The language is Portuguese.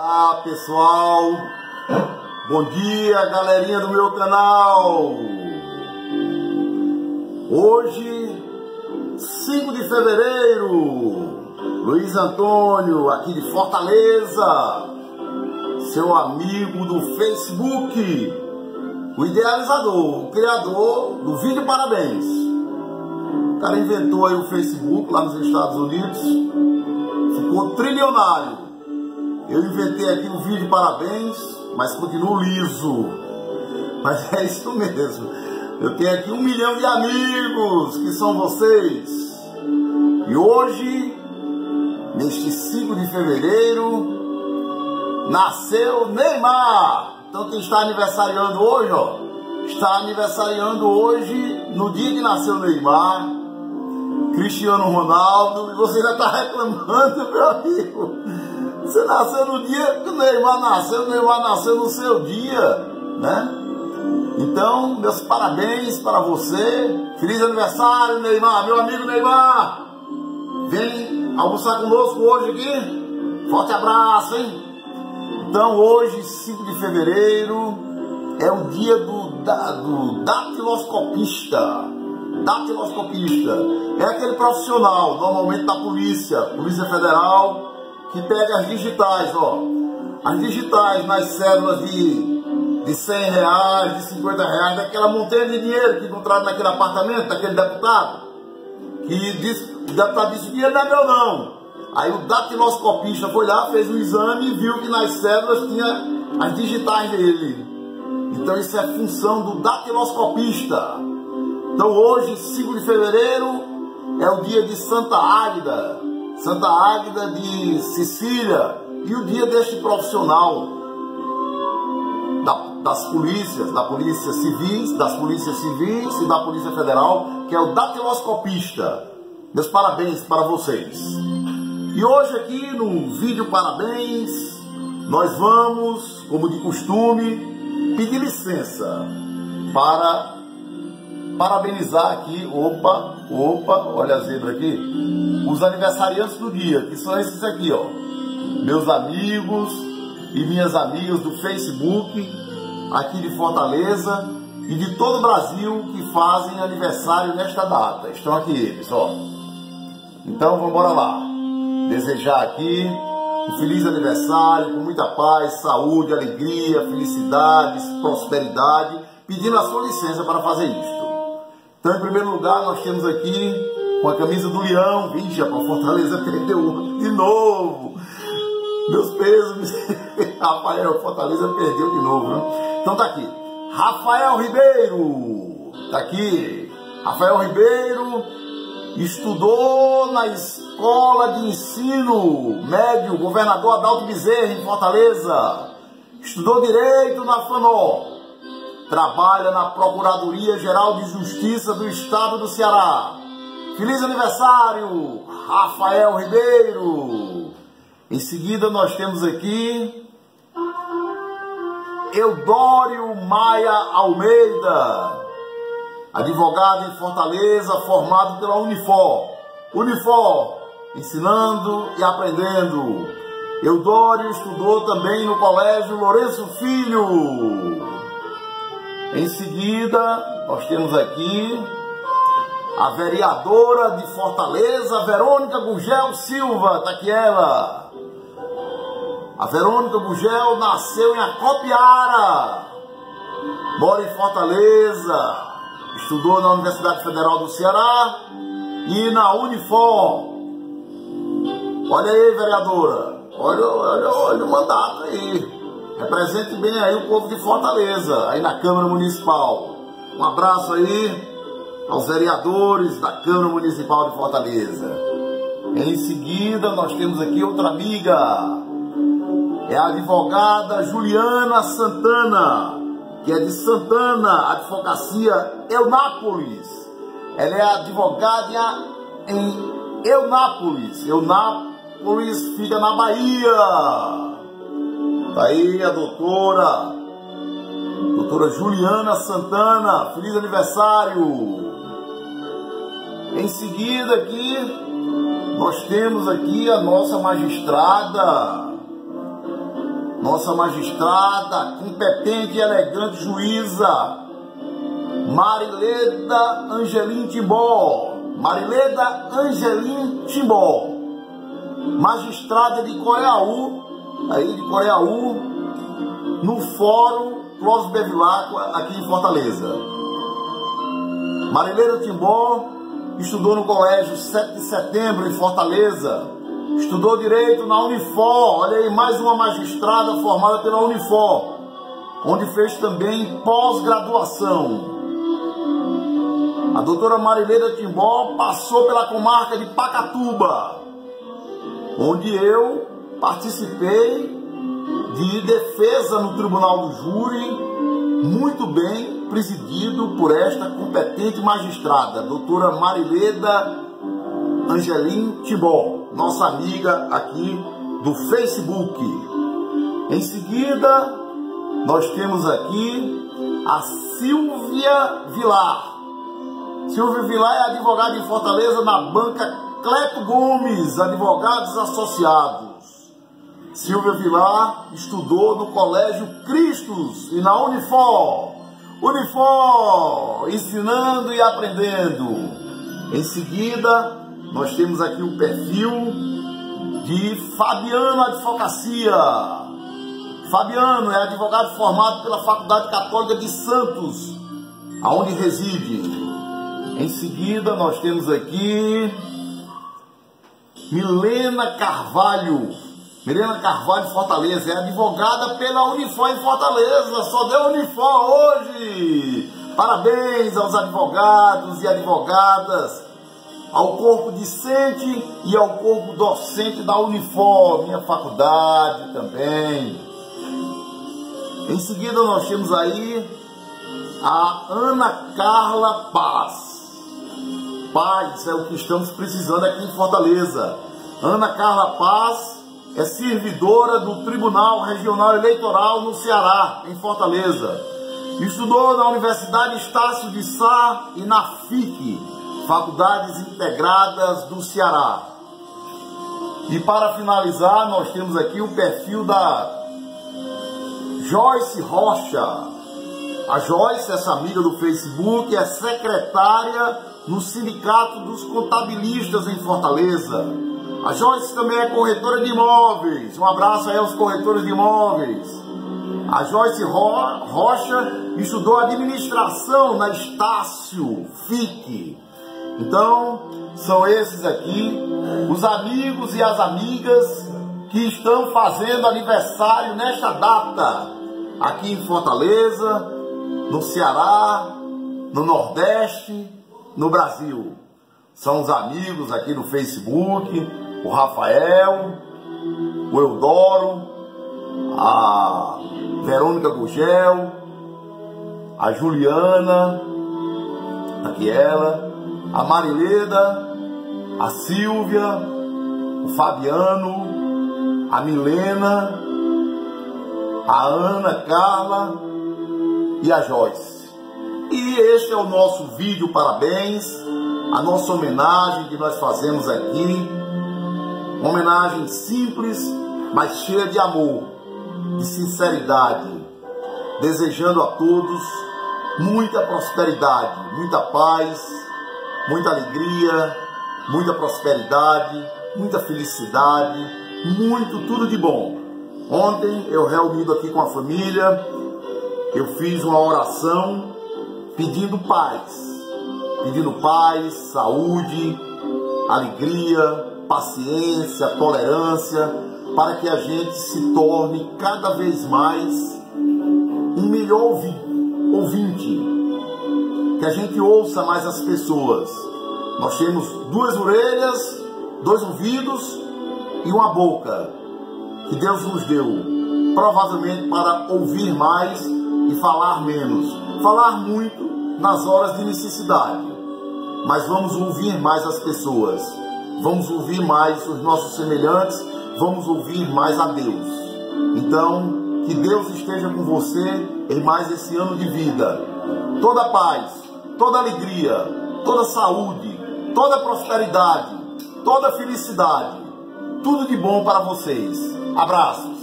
Olá pessoal, bom dia galerinha do meu canal. Hoje, 5 de fevereiro, Luiz Antônio aqui de Fortaleza, seu amigo do Facebook, o idealizador, o criador do vídeo parabéns. O cara inventou aí o Facebook lá nos Estados Unidos, ficou trilionário. Eu inventei aqui um vídeo de parabéns, mas continuo liso. Mas é isso mesmo. Eu tenho aqui 1 milhão de amigos, que são vocês. E hoje, neste 5 de fevereiro, nasceu Neymar. Então quem está aniversariando hoje, ó, está aniversariando hoje, no dia que nasceu Neymar, Cristiano Ronaldo, e você já está reclamando, meu amigo. Você nasceu no dia que o Neymar nasceu no seu dia, né? Então, meus parabéns para você. Feliz aniversário, Neymar, meu amigo Neymar. Vem almoçar conosco hoje aqui. Forte abraço, hein? Então, hoje, 5 de fevereiro, é o dia do datiloscopista. Datiloscopista é aquele profissional, normalmente da Polícia Federal, que pega as digitais, ó. As digitais nas cédulas de 100 reais, de 50 reais, daquela montanha de dinheiro que encontraram naquele apartamento, daquele deputado. Que disse, o deputado disse, dinheiro não é meu não. Aí o datiloscopista foi lá, fez um exame e viu que nas cédulas tinha as digitais dele. Então isso é função do datiloscopista. Então hoje, 5 de fevereiro, é o dia de Santa Águeda de Sicília, e o dia deste profissional das polícias civis e da Polícia Federal, que é o datiloscopista. Meus parabéns para vocês. E hoje aqui no vídeo parabéns, nós vamos, como de costume, pedir licença para parabenizar aqui, olha a zebra aqui, os aniversariantes do dia, que são esses aqui, ó, meus amigos e minhas amigas do Facebook, aqui de Fortaleza e de todo o Brasil, que fazem aniversário nesta data. Estão aqui eles, ó. Então, vamos embora lá. Desejar aqui um feliz aniversário, com muita paz, saúde, alegria, felicidade, prosperidade, pedindo a sua licença para fazer isso. Então, em primeiro lugar, nós temos aqui, com a camisa do Leão, vixe, a Fortaleza perdeu de novo. Meus pesos, Rafael, Fortaleza perdeu de novo, né? Então tá aqui, Rafael Ribeiro, tá aqui. Rafael Ribeiro estudou na Escola de Ensino Médio Governador Adalto Bezerra, em Fortaleza. Estudou Direito na FANOR. Trabalha na Procuradoria Geral de Justiça do Estado do Ceará. Feliz aniversário, Rafael Ribeiro. Em seguida nós temos aqui Eudório Maia Almeida, advogado em Fortaleza, formado pela Unifor. Unifor, ensinando e aprendendo. Eudório estudou também no Colégio Lourenço Filho. Em seguida, nós temos aqui a vereadora de Fortaleza, Verônica Gurgel Silva, tá aqui ela. A Verônica Gurgel nasceu em Acopiara, mora em Fortaleza, estudou na Universidade Federal do Ceará e na Unifor. Olha aí, vereadora, olha o mandato aí. Represente bem aí o povo de Fortaleza, aí na Câmara Municipal. Um abraço aí aos vereadores da Câmara Municipal de Fortaleza. Em seguida, nós temos aqui outra amiga. É a advogada Juliana Santana, que é de Santana, advocacia Eunápolis. Ela é advogada em Eunápolis. Eunápolis fica na Bahia. Tá aí a doutora Juliana Santana, feliz aniversário. Em seguida aqui, nós temos aqui a nossa magistrada, nossa magistrada, competente e elegante juíza Marileta Angelim Tibó, magistrada de Coiaú, no Fórum Clóvis Beviláqua, aqui em Fortaleza. Marileta Tibó estudou no Colégio 7 de Setembro, em Fortaleza. Estudou Direito na Unifor, olha aí, mais uma magistrada formada pela Unifor, onde fez também pós-graduação. A doutora Marileta Tibó passou pela comarca de Pacatuba, onde eu participei de defesa no Tribunal do Júri, muito bem presidido por esta competente magistrada, doutora Marileta Angelim Tibó, nossa amiga aqui do Facebook. Em seguida, nós temos aqui a Silvia Vilar. Silvia Vilar é advogada em Fortaleza na banca Cleto Gomes, Advogados Associados. Silvia Vilar estudou no Colégio Cristos e na Unifor. Ensinando e aprendendo. Em seguida, nós temos aqui o perfil de Fabiano Advocacia. Fabiano é advogado formado pela Faculdade Católica de Santos, aonde reside. Em seguida, nós temos aqui Milena Carvalho. Milena Carvalho de Fortaleza, é advogada pela Unifor em Fortaleza, só deu Unifor hoje. Parabéns aos advogados e advogadas, ao corpo discente e ao corpo docente da Unifor, minha faculdade também. Em seguida, nós temos aí a Ana Carla Paz. Paz é o que estamos precisando aqui em Fortaleza. Ana Carla Paz é servidora do Tribunal Regional Eleitoral no Ceará, em Fortaleza. Estudou na Universidade Estácio de Sá e na FIC, Faculdades Integradas do Ceará. E para finalizar, nós temos aqui o perfil da Joyce Rocha. A Joyce, essa amiga do Facebook, é secretária no Sindicato dos Contabilistas em Fortaleza. A Joyce também é corretora de imóveis. Um abraço aí aos corretores de imóveis. A Joyce Rocha estudou administração na Estácio, FIC. Então, são esses aqui os amigos e as amigas que estão fazendo aniversário nesta data, aqui em Fortaleza, no Ceará, no Nordeste, no Brasil. São os amigos aqui no Facebook, o Rafael, o Eudório, a Verônica Gurgel, a Juliana, aqui ela, a Marileda, a Silvia, o Fabiano, a Milena, a Ana Carla e a Joyce. E este é o nosso vídeo parabéns, a nossa homenagem que nós fazemos aqui, uma homenagem simples, mas cheia de amor, de sinceridade, desejando a todos muita prosperidade, muita paz, muita alegria, muita prosperidade, muita felicidade, tudo de bom. Ontem, eu reunido aqui com a família, eu fiz uma oração pedindo paz. Pedindo paz, saúde, alegria, paciência, tolerância, para que a gente se torne cada vez mais um melhor ouvinte. Que a gente ouça mais as pessoas. Nós temos duas orelhas, dois ouvidos e uma boca que Deus nos deu, provavelmente para ouvir mais e falar menos. Falar muito nas horas de necessidade, mas vamos ouvir mais as pessoas, vamos ouvir mais os nossos semelhantes, vamos ouvir mais a Deus. Então, que Deus esteja com você em mais esse ano de vida. Toda paz, toda alegria, toda saúde, toda prosperidade, toda felicidade, tudo de bom para vocês. Abraços.